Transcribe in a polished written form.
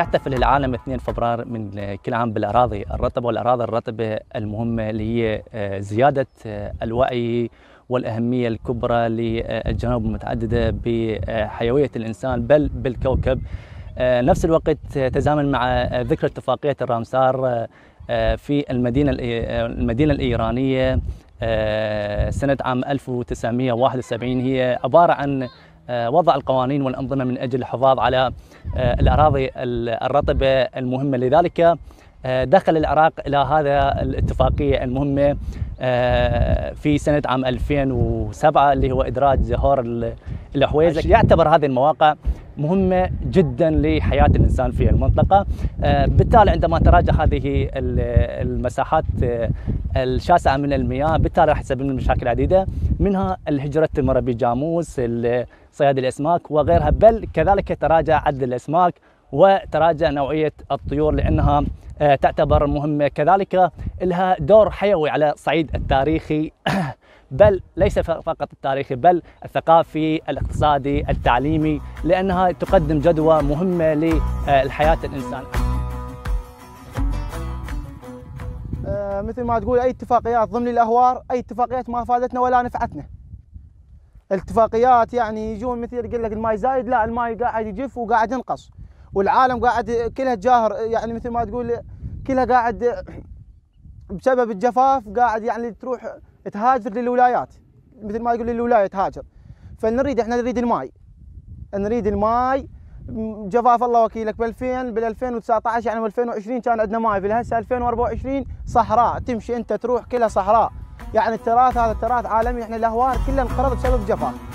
يحتفل العالم 2 فبراير من كل عام بالأراضي الرطبة والأراضي الرطبة المهمة اللي هي زيادة الوعي والأهمية الكبرى للجنوب المتعددة بحيوية الإنسان بل بالكوكب. نفس الوقت تزامن مع ذكرى اتفاقية الرامسار في المدينة الإيرانية سنة عام 1971 هي عبارة عن وضع القوانين والأنظمة من أجل الحفاظ على الأراضي الرطبة المهمة، لذلك دخل العراق إلى هذا الاتفاقية المهمة في سنة عام 2007 اللي هو إدراج هور الحويزة. يعتبر هذه المواقع مهمة جدا لحياة الإنسان في المنطقة، بالتالي عندما تراجع هذه المساحات الشاسعة من المياه بالتالي راح يسبب لنا مشاكل عديدة، منها الهجرة التمر بجاموس، صياد الأسماك وغيرها، بل كذلك تراجع عدد الأسماك وتراجع نوعية الطيور لأنها تعتبر مهمة، كذلك لها دور حيوي على الصعيد التاريخي بل ليس فقط التاريخي بل الثقافي الاقتصادي التعليمي، لأنها تقدم جدوى مهمة لحياة الإنسان. مثل ما تقول أي اتفاقيات ضمن الأهوار، أي اتفاقيات ما فادتنا ولا نفعتنا. الاتفاقيات يعني يجون مثل يقول لك الماي زايد، لا الماي قاعد يجف وقاعد ينقص، والعالم قاعد كلها جاهر يعني مثل ما تقول كلها قاعد بسبب الجفاف قاعد يعني تروح تهاجر للولايات، مثل ما يقول للولاية تهاجر. فنريد احنا نريد الماي، نريد الماي، جفاف الله وكيلك بال 2019 يعني 2020 كان عندنا ماي، في هسه 2024 صحراء، تمشي انت تروح كلها صحراء، يعني التراث هذا التراث عالمي، احنا الاهوار كلها انقرضت بسبب جفاف.